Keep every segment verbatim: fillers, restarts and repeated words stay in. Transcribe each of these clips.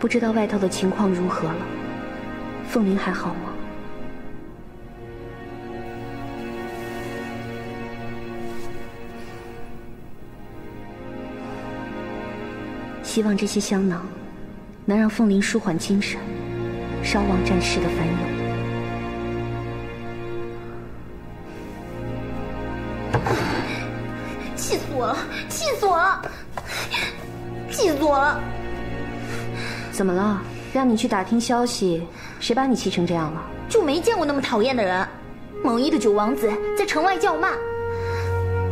不知道外头的情况如何了。凤鸣还好吗？希望这些香囊能让凤鸣舒缓精神，稍忘战事的烦忧。 气死我了！气死我了！气死我了！怎么了？让你去打听消息，谁把你气成这样了？就没见过那么讨厌的人。蒙毅的九王子在城外叫骂，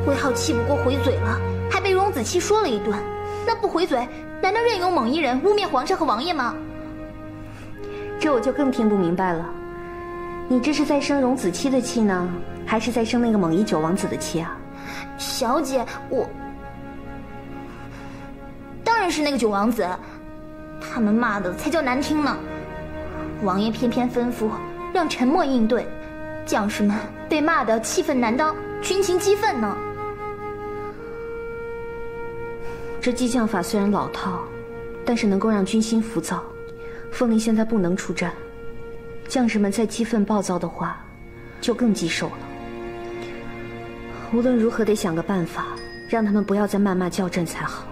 魏浩气不过回嘴了，还被翁子期说了一顿。那不回嘴，难道任由蒙毅人污蔑皇上和王爷吗？这我就更听不明白了。你这是在生荣子期的气呢，还是在生那个蒙毅九王子的气啊？ 小姐，我当然是那个九王子，他们骂的才叫难听呢。王爷偏偏吩咐让沉默应对，将士们被骂的气愤难当，群情激愤呢。这激将法虽然老套，但是能够让军心浮躁。凤鸣现在不能出战，将士们再激愤暴躁的话，就更棘手了。 无论如何得想个办法，让他们不要再谩骂叫阵才好。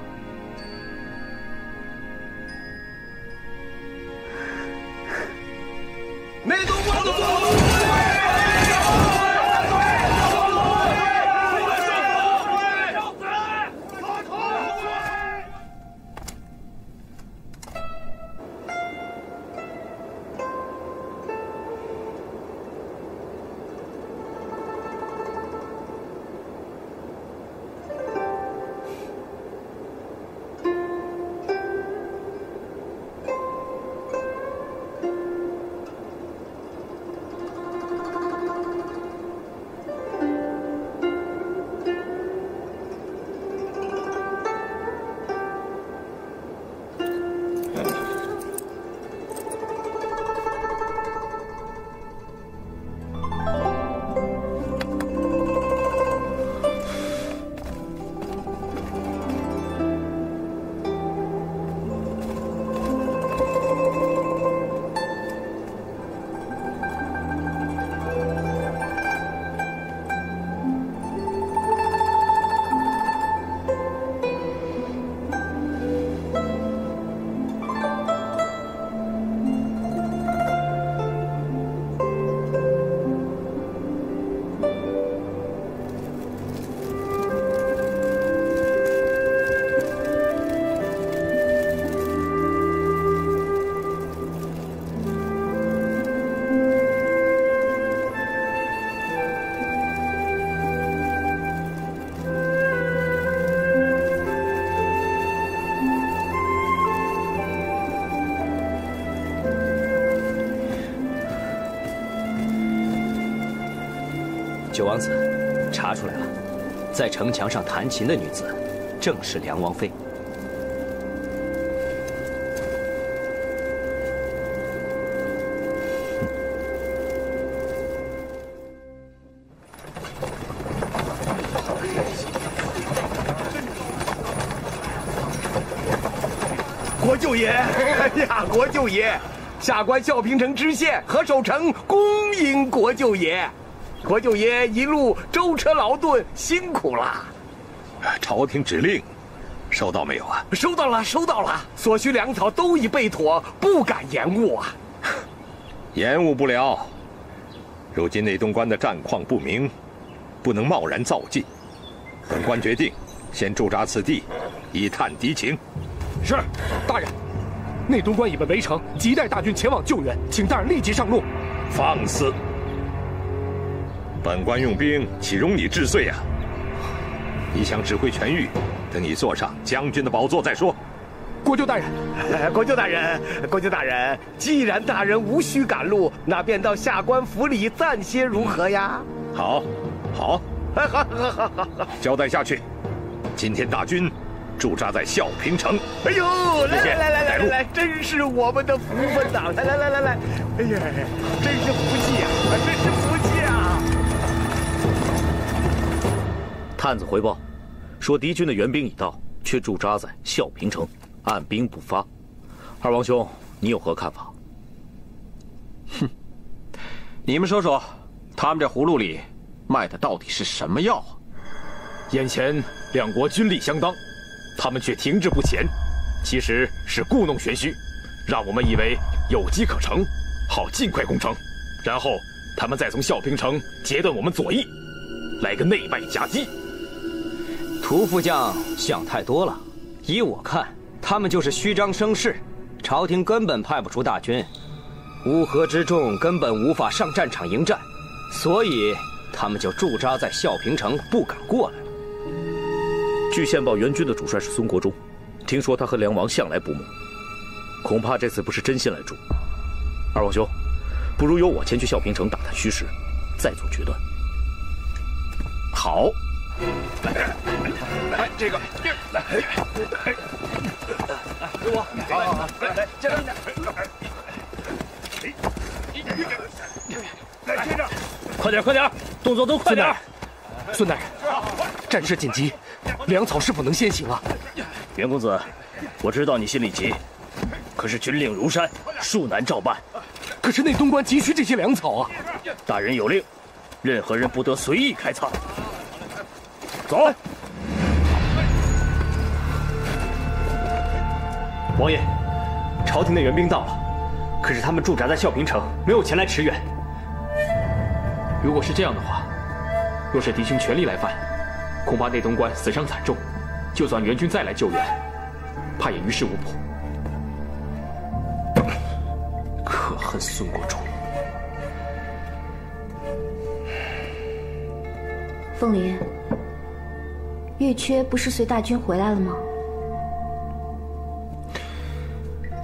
梅东王的座位，九王子，查出来了，在城墙上弹琴的女子，正是梁王妃。国舅爷，哎呀，国舅爷，下官孝平城知县何守成恭迎国舅爷。 国舅爷一路舟车劳顿，辛苦了。朝廷指令，收到没有啊？收到了，收到了。所需粮草都已备妥，不敢延误啊。延误不了。如今内东关的战况不明，不能贸然造计。本官决定，先驻扎此地，以探敌情。是，大人。内东关已被围城，亟待大军前往救援，请大人立即上路。放肆！ 本官用兵，岂容你治罪啊！你想指挥全域，等你坐上将军的宝座再说。国舅大人，国舅大人，国舅大人，既然大人无需赶路，那便到下官府里暂歇如何呀？好，好，好，好，好，好，交代下去。今天大军驻扎在孝平城。哎呦，来来来来来来，真是我们的福分呐！来来来来来，哎呀，真是福气呀，真是福气啊！ 探子回报，说敌军的援兵已到，却驻扎在孝平城，按兵不发。二王兄，你有何看法？哼，你们说说，他们这葫芦里卖的到底是什么药啊？眼前两国军力相当，他们却停滞不前，其实是故弄玄虚，让我们以为有机可乘，好尽快攻城，然后他们再从孝平城截断我们左翼，来个内外夹击。屠副将想太多了，依我看，他们就是虚张声势。 朝廷根本派不出大军，乌合之众根本无法上战场迎战，所以他们就驻扎在孝平城，不敢过来了。据线报，援军的主帅是孙国忠，听说他和梁王向来不睦，恐怕这次不是真心来助。二王兄，不如由我前去孝平城打探虚实，再做决断。好。哎，这个，来。哎 给我，来来，接着，来接着，快点快点，动作都快点！孙大人，战事紧急，粮草是否能先行啊？袁公子，我知道你心里急，可是军令如山，恕难照办。可是内东关急需这些粮草啊！大人有令，任何人不得随意开仓。走。 王爷，朝廷的援兵到了，可是他们驻扎在孝平城，没有前来驰援。如果是这样的话，若是敌军全力来犯，恐怕内东关死伤惨重，就算援军再来救援，怕也于事无补。可恨孙国忠！凤麟，月缺不是随大军回来了吗？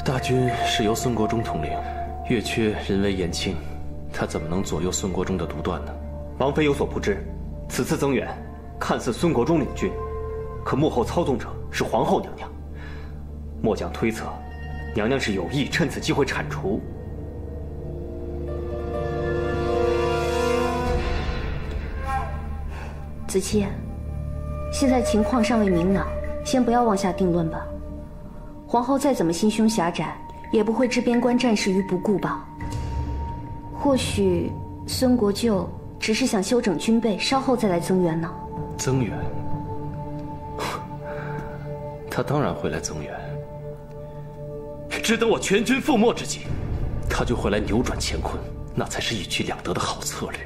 大军是由孙国忠统领，月缺人为言轻，他怎么能左右孙国忠的独断呢？王妃有所不知，此次增援看似孙国忠领军，可幕后操纵者是皇后娘娘。末将推测，娘娘是有意趁此机会铲除。子期，现在情况尚未明朗，先不要妄下定论吧。 皇后再怎么心胸狭窄，也不会置边关战事于不顾吧？或许孙国舅只是想休整军备，稍后再来增援呢。增援？他当然会来增援。只等我全军覆没之际，他就会来扭转乾坤，那才是一举两得的好策略。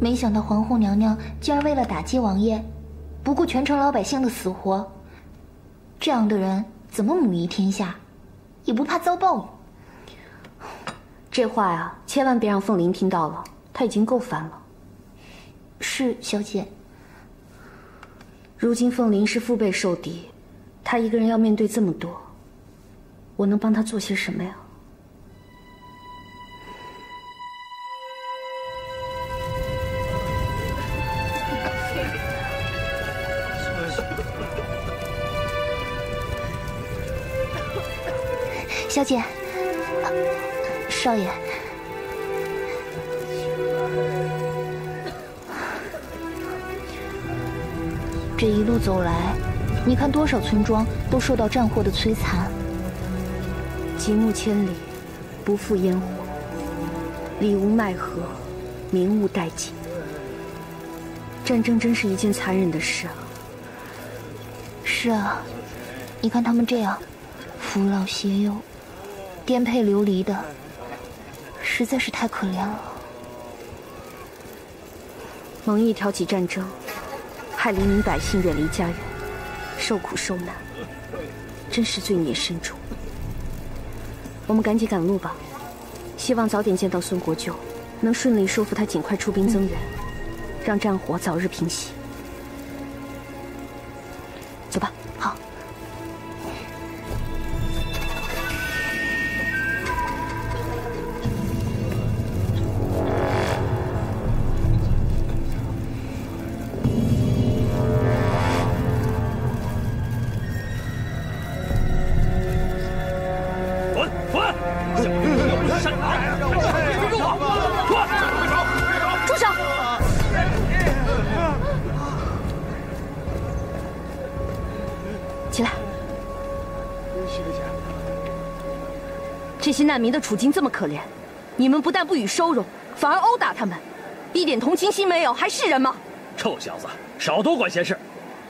没想到皇后娘娘竟然为了打击王爷，不顾全城老百姓的死活。这样的人怎么母仪天下？也不怕遭报应？这话呀、啊，千万别让凤麟听到了，她已经够烦了。是小姐。如今凤麟是腹背受敌，她一个人要面对这么多，我能帮她做些什么呀？ 小姐，啊、少爷，这一路走来，你看多少村庄都受到战祸的摧残，极目千里，不复烟火，里无奈何，民无殆尽。战争真是一件残忍的事啊！是啊，你看他们这样，扶老携幼。 颠沛流离的，实在是太可怜了。蒙毅挑起战争，害黎民百姓远离家园，受苦受难，真是罪孽深重。我们赶紧赶路吧，希望早点见到孙国舅，能顺利说服他尽快出兵增援，嗯、让战火早日平息。走吧，好。 住手！起来。这些难民的处境这么可怜，你们不但不予收容，反而殴打他们，一点同情心没有，还是人吗？臭小子，少多管闲事！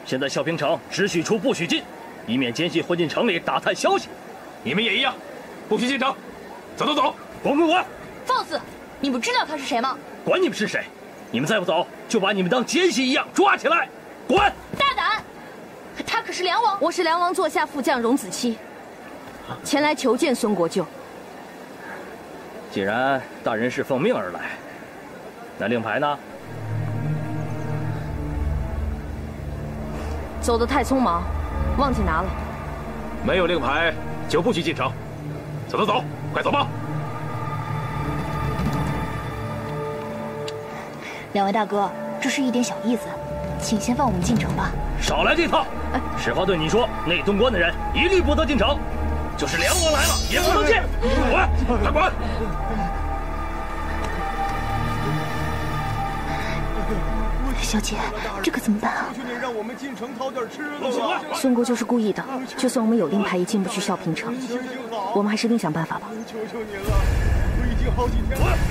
现在小平城只许出不许进，以免奸细混进城里打探消息。你们也一样，不许进城！走走走，滚滚滚！放肆！你们知道他是谁吗？管你们是谁！你们再不走，就把你们当奸细一样抓起来！滚！大胆！他可是梁王，我是梁王座下副将荣子期，前来求见孙国舅。既然大人是奉命而来，那令牌呢？走得太匆忙，忘记拿了。没有令牌就不许进城。走走走，快走吧。两位大哥，这是一点小意思，请先放我们进城吧。少来这套！史华对你说，内东关的人一律不得进城，就是梁王来了也不能进。滚，快滚！小姐，这可怎么办啊？就得让我们进城讨点吃的。孙国舅是故意的，就算我们有令牌，也进不去孝平城。我们还是另想办法吧。求求您了，我已经好几天了。